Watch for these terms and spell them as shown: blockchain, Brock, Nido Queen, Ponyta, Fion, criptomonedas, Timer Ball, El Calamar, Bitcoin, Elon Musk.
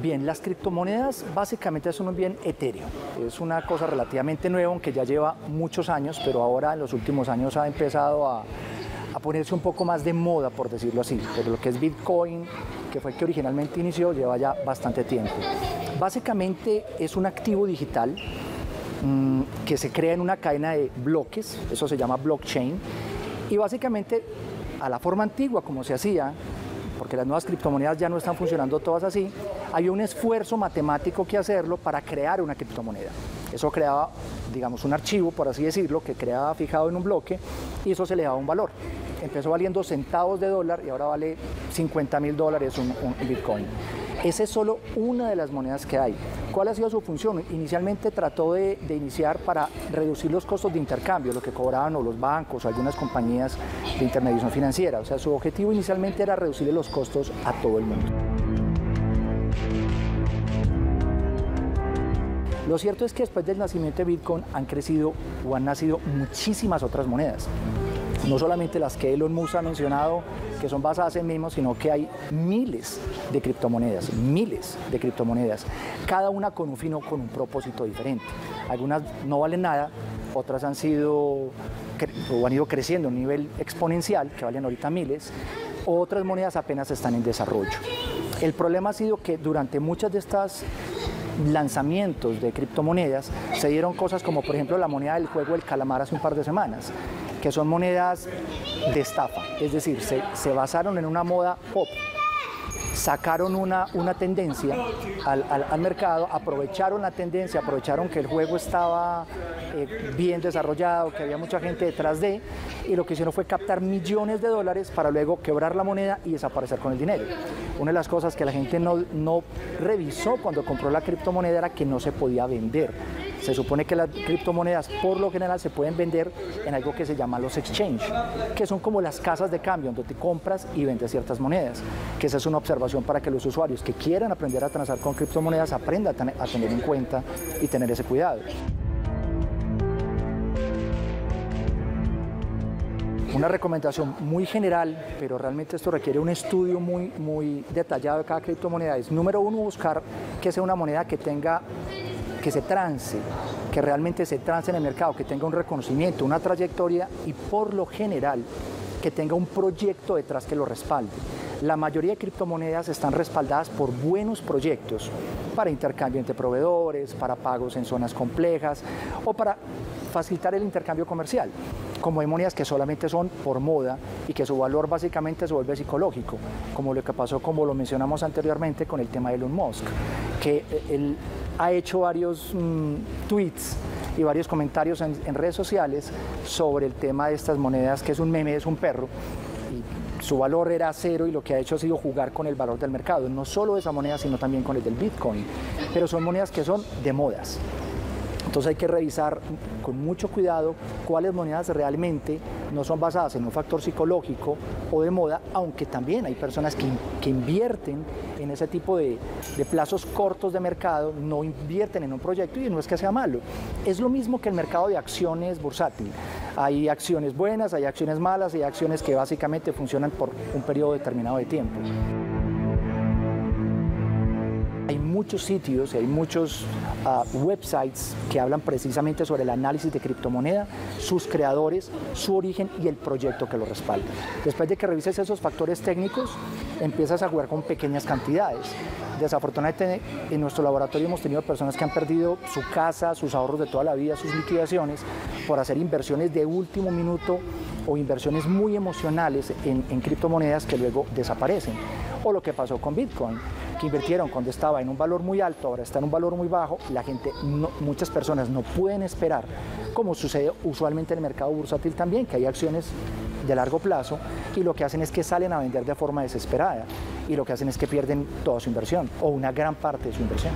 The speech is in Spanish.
Bien, las criptomonedas básicamente son un bien etéreo. Es una cosa relativamente nueva, aunque ya lleva muchos años, pero ahora en los últimos años ha empezado a ponerse un poco más de moda, por decirlo así. Pero lo que es Bitcoin, que fue el que originalmente inició, lleva ya bastante tiempo. Básicamente es un activo digital que se crea en una cadena de bloques, eso se llama blockchain, y básicamente a la forma antigua como se hacía, porque las nuevas criptomonedas ya no están funcionando todas así, había un esfuerzo matemático que hacerlo para crear una criptomoneda. Eso creaba, digamos, un archivo, por así decirlo, que creaba fijado en un bloque y eso se le daba un valor. Empezó valiendo centavos de dólar y ahora vale $50.000 un Bitcoin. Esa es solo una de las monedas que hay. ¿Cuál ha sido su función? Inicialmente trató de iniciar para reducir los costos de intercambio, lo que cobraban o los bancos o algunas compañías de intermediación financiera. O sea, su objetivo inicialmente era reducirle los costos a todo el mundo. Lo cierto es que después del nacimiento de Bitcoin han crecido o han nacido muchísimas otras monedas. No solamente las que Elon Musk ha mencionado, que son basadas en mismos, sino que hay miles de criptomonedas, cada una con un fin o con un propósito diferente. Algunas no valen nada, otras han sido o han ido creciendo a un nivel exponencial, que valen ahorita miles, otras monedas apenas están en desarrollo. El problema ha sido que durante muchas de estas lanzamientos de criptomonedas se dieron cosas como, por ejemplo, la moneda del juego El Calamar hace un par de semanas, que son monedas de estafa, es decir, se basaron en una moda pop, sacaron una tendencia al mercado, aprovecharon la tendencia, aprovecharon que el juego estaba bien desarrollado, que había mucha gente detrás de, y lo que hicieron fue captar millones de dólares para luego quebrar la moneda y desaparecer con el dinero. Una de las cosas que la gente no revisó cuando compró la criptomoneda era que no se podía vender. Se supone que las criptomonedas por lo general se pueden vender en algo que se llama los exchange, que son como las casas de cambio donde te compras y vendes ciertas monedas, que esa es una observación para que los usuarios que quieran aprender a transar con criptomonedas aprendan a tener en cuenta y tener ese cuidado. Una recomendación muy general, pero realmente esto requiere un estudio muy detallado de cada criptomoneda, es número uno, buscar que sea una moneda que tenga que realmente se transe en el mercado, que tenga un reconocimiento, una trayectoria y por lo general que tenga un proyecto detrás que lo respalde. La mayoría de criptomonedas están respaldadas por buenos proyectos para intercambio entre proveedores, para pagos en zonas complejas o para facilitar el intercambio comercial. Como hay monedas que solamente son por moda y que su valor básicamente se vuelve psicológico, como lo que pasó, como lo mencionamos anteriormente con el tema de Elon Musk, que él ha hecho varios tweets y varios comentarios en redes sociales sobre el tema de estas monedas, que es un meme, es un perro, y su valor era cero y lo que ha hecho ha sido jugar con el valor del mercado, no solo de esa moneda sino también con el del Bitcoin, pero son monedas que son de modas. Entonces hay que revisar con mucho cuidado cuáles monedas realmente no son basadas en un factor psicológico o de moda, aunque también hay personas que invierten en ese tipo de plazos cortos de mercado, no invierten en un proyecto y no es que sea malo. Es lo mismo que el mercado de acciones bursátil. Hay acciones buenas, hay acciones malas, hay acciones que básicamente funcionan por un periodo determinado de tiempo. Hay muchos sitios, hay muchos websites que hablan precisamente sobre el análisis de criptomoneda, sus creadores, su origen y el proyecto que lo respalda. Después de que revises esos factores técnicos, empiezas a jugar con pequeñas cantidades. Desafortunadamente en nuestro laboratorio hemos tenido personas que han perdido su casa, sus ahorros de toda la vida, sus liquidaciones, por hacer inversiones de último minuto o inversiones muy emocionales en criptomonedas que luego desaparecen. O lo que pasó con Bitcoin, que invirtieron cuando estaba en un valor muy alto, ahora está en un valor muy bajo, la gente, muchas personas no pueden esperar, como sucede usualmente en el mercado bursátil también, que hay acciones de largo plazo y lo que hacen es que salen a vender de forma desesperada y lo que hacen es que pierden toda su inversión o una gran parte de su inversión.